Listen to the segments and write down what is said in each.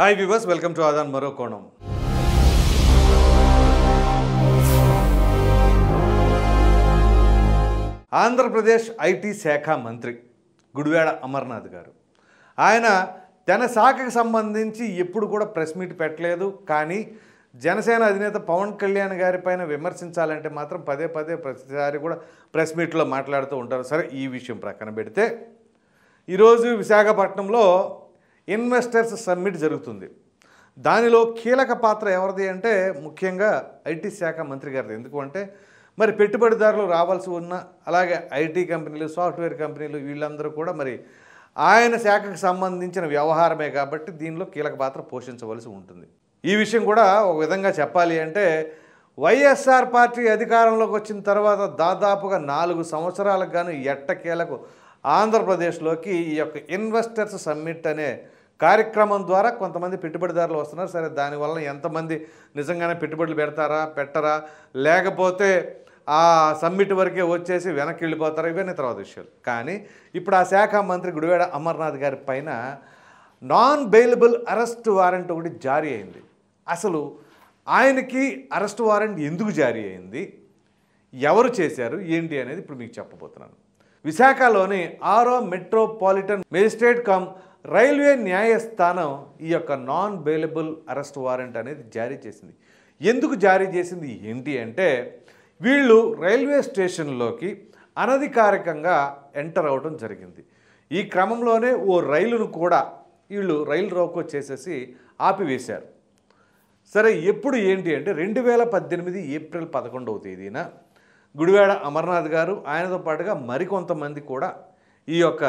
Hi viewers, welcome to Aadhan Maro Konam. Andhra Pradesh IT Shakha Mantri Gudivada Amarnath garu ఆయన తన శాఖకు సంబంధించి ఎప్పుడు కూడా ప్రెస్ మీట్ పెట్టలేదు, కానీ జనసేన అధినేత పవన్ కళ్యాణ్ గారిపైన విమర్శించాలంటే మాత్రం పదే పదే ప్రతిసారి కూడా ప్రెస్ మీట్లో మాట్లాడుతూ ఉంటారు. సరే, ఈ విషయం ప్రక్కన పెడితే ఈరోజు విశాఖపట్నంలో ఇన్వెస్టర్స్ సమ్మిట్ జరుగుతుంది. దానిలో కీలక పాత్ర ఎవరిది అంటే ముఖ్యంగా ఐటీ శాఖ మంత్రి గారిది. ఎందుకంటే మరి పెట్టుబడిదారులు రావాల్సి ఉన్న అలాగే ఐటీ కంపెనీలు, సాఫ్ట్వేర్ కంపెనీలు వీళ్ళందరూ కూడా మరి ఆయన శాఖకు సంబంధించిన వ్యవహారమే కాబట్టి దీనిలో కీలక పాత్ర పోషించవలసి ఉంటుంది. ఈ విషయం కూడా ఒక విధంగా చెప్పాలి అంటే వైఎస్ఆర్ పార్టీ అధికారంలోకి వచ్చిన తర్వాత దాదాపుగా 4 సంవత్సరాలకు గాను ఎట్టకేలకు ఆంధ్రప్రదేశ్లోకి ఈ యొక్క ఇన్వెస్టర్స్ సమ్మిట్ అనే కార్యక్రమం ద్వారా కొంతమంది పెట్టుబడిదారులు వస్తున్నారు. సరే, దానివల్ల ఎంతమంది నిజంగానే పెట్టుబడులు పెడతారా పెట్టరా, లేకపోతే ఆ సమ్మిట్ వరకే వచ్చేసి వెనక్కి వెళ్ళిపోతారు, ఇవన్నీ తర్వాత విషయాలు. కానీ ఇప్పుడు ఆ శాఖ మంత్రి గుడివాడ అమర్నాథ్ గారి పైన నాన్ బెయిలబుల్ అరెస్ట్ వారెంట్ ఒకటి జారీ అయింది. అసలు ఆయనకి అరెస్ట్ వారెంట్ ఎందుకు జారీ అయింది, ఎవరు చేశారు, ఏంటి అనేది ఇప్పుడు మీకు చెప్పబోతున్నాను. విశాఖలోని 6వ మెట్రోపాలిటన్ మేజిస్ట్రేట్ కమ్ రైల్వే న్యాయస్థానం ఈ యొక్క నాన్ బెయిలబుల్ అరెస్ట్ వారెంట్ అనేది జారీ చేసింది. ఎందుకు జారీ చేసింది ఏంటి అంటే, వీళ్ళు రైల్వే స్టేషన్లోకి అనధికారికంగా ఎంటర్ అవడం జరిగింది. ఈ క్రమంలోనే ఓ రైలును కూడా వీళ్ళు రైలు రోకో చేసేసి ఆపివేశారు. సరే, ఎప్పుడు ఏంటి అంటే 2018 ఏప్రిల్ 11వ తేదీన గుడివాడ అమర్నాథ్ గారు ఆయనతో పాటుగా మరికొంతమంది కూడా ఈ యొక్క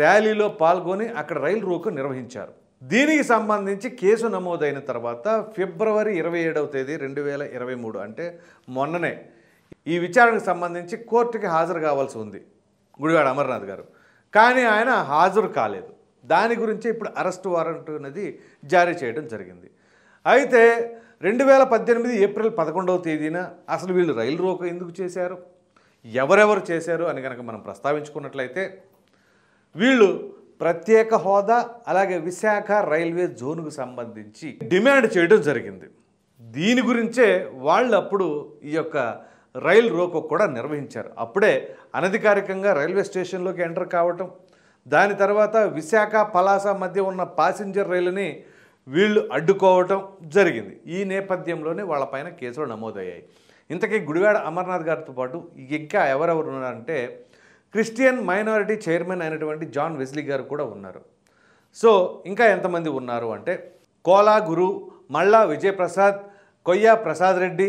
ర్యాలీలో పాల్గొని అక్కడ రైలు రోకో నిర్వహించారు. దీనికి సంబంధించి కేసు నమోదైన తర్వాత ఫిబ్రవరి 27వ తేదీ 2023 అంటే మొన్ననే ఈ విచారణకు సంబంధించి కోర్టుకి హాజరు కావాల్సి ఉంది గుడివాడ అమర్నాథ్ గారు, కానీ ఆయన హాజరు కాలేదు. దాని గురించి ఇప్పుడు అరెస్ట్ వారెంట్ అనేది జారీ చేయడం జరిగింది. అయితే 2018 ఏప్రిల్ 11వ తేదీన అసలు వీళ్ళు రైలు రోకో ఎందుకు చేశారు, ఎవరెవరు చేశారు అని కనుక మనం ప్రస్తావించుకున్నట్లయితే వీళ్ళు ప్రత్యేక హోదా అలాగే విశాఖ రైల్వే జోన్కు సంబంధించి డిమాండ్ చేయడం జరిగింది. దీని గురించే వాళ్ళు అప్పుడు ఈ యొక్క రైలు రోకో కూడా నిర్వహించారు. అప్పుడే అనధికారికంగా రైల్వే స్టేషన్లోకి ఎంటర్ కావటం, దాని తర్వాత విశాఖ పలాస మధ్య ఉన్న ప్యాసింజర్ రైలుని వీళ్ళు అడ్డుకోవటం జరిగింది. ఈ నేపథ్యంలోనే వాళ్ళపైన కేసులు నమోదయ్యాయి. ఇంతకీ గుడివాడ అమర్నాథ్ గారితో పాటు ఇంకా ఎవరెవరు ఉన్నారంటే క్రిస్టియన్ మైనారిటీ చైర్మన్ అయినటువంటి జాన్ వెస్లీ గారు కూడా ఉన్నారు. సో ఇంకా ఎంతమంది ఉన్నారు అంటే కోలా గురు, మల్లా విజయ్ ప్రసాద్, కొయ్య ప్రసాద్ రెడ్డి,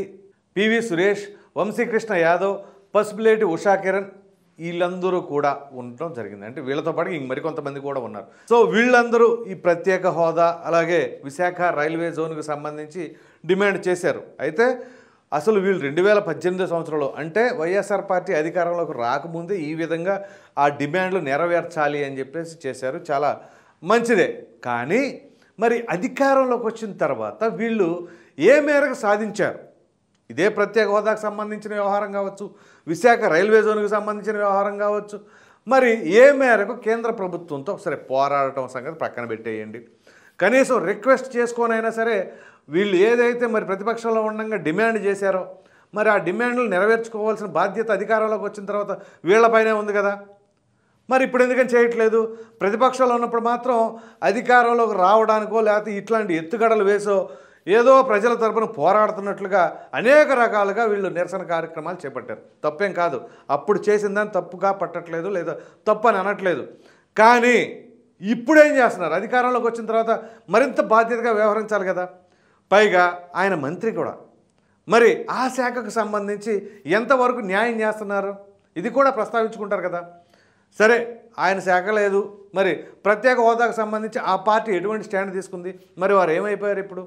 పివి సురేష్, వంశీ కృష్ణ యాదవ్, పసుపులేటి ఉషా కిరణ్, వీళ్ళందరూ కూడా ఉండటం జరిగింది. అంటే వీళ్ళతో పాటు ఇంక మరికొంతమంది కూడా ఉన్నారు. సో వీళ్ళందరూ ఈ ప్రత్యేక హోదా అలాగే విశాఖ రైల్వే జోన్కు సంబంధించి డిమాండ్ చేశారు. అయితే అసలు వీళ్ళు 2018 సంవత్సరంలో అంటే వైఎస్ఆర్ పార్టీ అధికారంలోకి రాకముందే ఈ విధంగా ఆ డిమాండ్లు నెరవేర్చాలి అని చెప్పేసి చేశారు. చాలా మంచిదే, కానీ మరి అధికారంలోకి వచ్చిన తర్వాత వీళ్ళు ఏ మేరకు సాధించారు? ఇదే ప్రత్యేక హోదాకు సంబంధించిన వ్యవహారం కావచ్చు, విశాఖ రైల్వే జోన్కి సంబంధించిన వ్యవహారం కావచ్చు, మరి ఏ మేరకు కేంద్ర ప్రభుత్వంతో సరే పోరాడటం సంగతి పక్కన పెట్టేయండి. కనీసం రిక్వెస్ట్ చేసుకోనైనా సరే వీళ్ళు ఏదైతే మరి ప్రతిపక్షంలో ఉండగా డిమాండ్ చేశారో మరి ఆ డిమాండ్లు నెరవేర్చుకోవాల్సిన బాధ్యత అధికారంలోకి వచ్చిన తర్వాత వీళ్ళపైనే ఉంది కదా. మరి ఇప్పుడు ఎందుకని చేయట్లేదు? ప్రతిపక్షంలో ఉన్నప్పుడు మాత్రం అధికారంలోకి రావడానికో లేకపోతే ఇట్లాంటి ఎత్తుగడలు వేసో ఏదో ప్రజల తరపున పోరాడుతున్నట్లుగా అనేక రకాలుగా వీళ్ళు నిరసన కార్యక్రమాలు చేపట్టారు. తప్పేం కాదు, అప్పుడు చేసిందని తప్పుగా పట్టట్లేదు, లేదా తప్పు అని అనట్లేదు. కానీ ఇప్పుడేం చేస్తున్నారు? అధికారంలోకి వచ్చిన తర్వాత మరింత బాధ్యతగా వ్యవహరించాలి కదా. పైగా ఆయన మంత్రి కూడా, మరి ఆ శాఖకు సంబంధించి ఎంతవరకు న్యాయం చేస్తున్నారు ఇది కూడా ప్రస్తావించుకుంటారు కదా. సరే, ఆయన శాఖ లేదు, మరి ప్రత్యేక హోదాకు సంబంధించి ఆ పార్టీ ఎటువంటి స్టాండ్ తీసుకుంది, మరి వారు ఏమైపోయారు?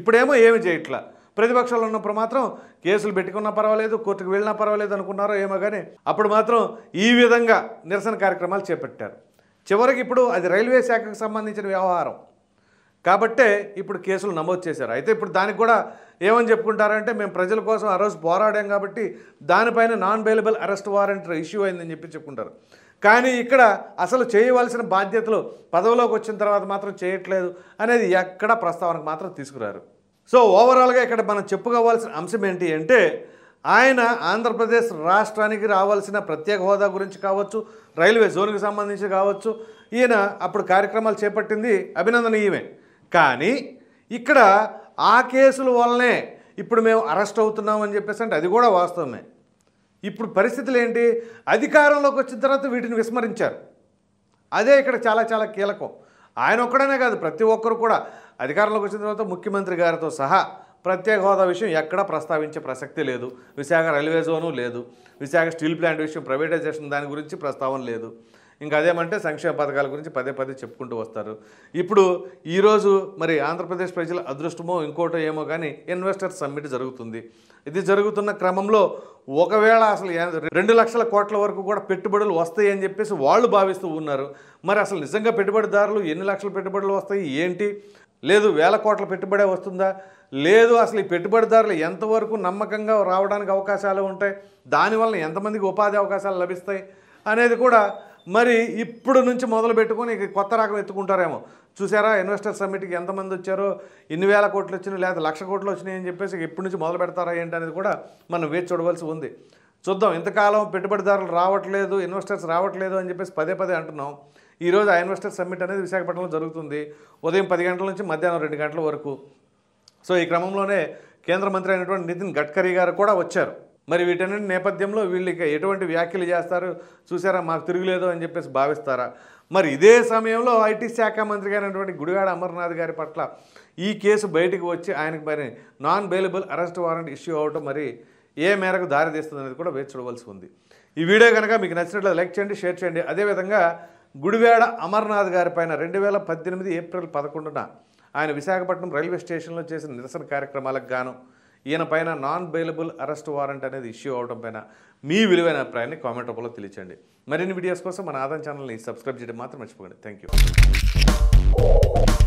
ఇప్పుడేమో ఏమి చేయట్లా. ప్రతిపక్షాలు ఉన్నప్పుడు మాత్రం కేసులు పెట్టుకున్నా పర్వాలేదు, కోర్టుకు వెళ్ళినా పర్వాలేదు అనుకున్నారో ఏమో, కానీ అప్పుడు మాత్రం ఈ విధంగా నిరసన కార్యక్రమాలు చేపట్టారు. చివరికి ఇప్పుడు అది రైల్వే శాఖకు సంబంధించిన వ్యవహారం కాబట్టే ఇప్పుడు కేసులు నమోదు చేశారు. అయితే ఇప్పుడు దానికి కూడా ఏమని చెప్పుకుంటారంటే మేము ప్రజల కోసం ఆ రోజు పోరాడాం కాబట్టి దానిపైన non bailable arrest warrant issue అయిందని చెప్పి చెప్పుకుంటారు. కానీ ఇక్కడ అసలు చేయవలసిన బాధ్యతలు పదవిలోకి వచ్చిన తర్వాత మాత్రం చేయట్లేదు అనేది ఎక్కడ ప్రస్తావనకు మాత్రం తీసుకురారు. సో ఓవరాల్గా ఇక్కడ మనం చెప్పుకోవాల్సిన అంశం ఏంటి అంటే ఆయన ఆంధ్రప్రదేశ్ రాష్ట్రానికి రావాల్సిన ప్రత్యేక హోదా గురించి కావచ్చు, రైల్వే జోన్కి సంబంధించి కావచ్చు, ఈయన అప్పుడు కార్యక్రమాలు చేపట్టింది అభినందనీయమే. కానీ ఇక్కడ ఆ కేసుల వల్లనే ఇప్పుడు మేము అరెస్ట్ అవుతున్నాం అని చెప్పేసి అంటే అది కూడా వాస్తవమే. ఇప్పుడు పరిస్థితులు ఏంటి, అధికారంలోకి వచ్చిన తర్వాత వీటిని విస్మరించారు. అదే ఇక్కడ చాలా చాలా కీలకం. ఆయన ఒక్కడనే కాదు, ప్రతి ఒక్కరు కూడా అధికారంలోకి వచ్చిన తర్వాత ముఖ్యమంత్రి గారితో సహా ప్రత్యేక హోదా విషయం ఎక్కడా ప్రస్తావించే ప్రసక్తి లేదు. విశాఖ రైల్వే జోను లేదు, విశాఖ స్టీల్ ప్లాంట్ విషయం ప్రైవేటైజేషన్ దాని గురించి ప్రస్తావన లేదు. ఇంకా అదేమంటే సంక్షేమ పథకాల గురించి పదే పదే చెప్పుకుంటూ వస్తారు. ఇప్పుడు ఈరోజు మరి ఆంధ్రప్రదేశ్ ప్రజల అదృష్టమో ఇంకోటో ఏమో కానీ ఇన్వెస్టర్స్ సమ్మిట్ జరుగుతుంది. ఇది జరుగుతున్న క్రమంలో ఒకవేళ అసలు 2 లక్షల కోట్ల వరకు కూడా పెట్టుబడులు వస్తాయి అని చెప్పేసి వాళ్ళు భావిస్తూ ఉన్నారు. మరి అసలు నిజంగా పెట్టుబడిదారులు ఎన్ని లక్షల పెట్టుబడులు వస్తాయి ఏంటి, లేదు 1000 కోట్ల పెట్టుబడే వస్తుందా, లేదు అసలు ఈ పెట్టుబడిదారులు ఎంతవరకు నమ్మకంగా రావడానికి అవకాశాలు ఉంటాయి, దానివల్ల ఎంతమందికి ఉపాధి అవకాశాలు లభిస్తాయి అనేది కూడా మరి ఇప్పుడు నుంచి మొదలు పెట్టుకొని కొత్త రకం ఎత్తుకుంటారేమో. చూసారా ఇన్వెస్టర్ సమ్మిట్కి ఎంతమంది వచ్చారో, 2,000 కోట్లు వచ్చినాయి లేదా 1,00,000 కోట్లు వచ్చినాయి అని చెప్పేసి ఎప్పటి నుంచి మొదలు పెడతారా ఏంటనేది కూడా మనం వేచి చూడవలసి ఉంది. చూద్దాం. ఇంతకాలం పెట్టుబడిదారులు రావట్లేదు, ఇన్వెస్టర్స్ రావట్లేదు అని చెప్పేసి పదే పదే అంటున్నాం. ఈరోజు ఆ ఇన్వెస్టర్ సమ్మిట్ అనేది విశాఖపట్నంలో జరుగుతుంది, ఉదయం 10 గంటల నుంచి మధ్యాహ్నం 2 గంటల వరకు. సో ఈ క్రమంలోనే కేంద్ర మంత్రి అయినటువంటి నితిన్ గడ్కరీ గారు కూడా వచ్చారు. మరి వీటన్నిటి నేపథ్యంలో వీళ్ళు ఎటువంటి వ్యాఖ్యలు చేస్తారు, చూసారా మాకు తిరుగులేదు అని చెప్పేసి భావిస్తారా. మరి ఇదే సమయంలో ఐటీ శాఖ మంత్రి అయినటువంటి గుడివాడ అమర్నాథ్ గారి పట్ల ఈ కేసు బయటకు వచ్చి ఆయనకు మరి non bailable arrest warrant issue అవటం మరి ఏ మేరకు దారితీస్తుంది అనేది కూడా వేచి చూడవలసి ఉంది. ఈ వీడియో కనుక మీకు నచ్చినట్లు లైక్ చేయండి, షేర్ చేయండి. అదేవిధంగా గుడివాడ అమర్నాథ్ గారి పైన 2018 ఏప్రిల్ 11న ఆయన విశాఖపట్నం రైల్వే స్టేషన్లో చేసిన నిరసన కార్యక్రమాలకు గాను ఈయన పైన నాన్ బెయిలబుల్ అరెస్ట్ వారెంట్ అనేది ఇష్యూ అవడం పైన మీ విలువైన అభిప్రాయాన్ని కామెంట్ రూపంలో తెలియచేయండి. మరిన్ని వీడియోస్ కోసం మన ఆదాన్ ఛానల్ని సబ్స్క్రైబ్ చేయడం మాత్రం మర్చిపోకండి. Thank you.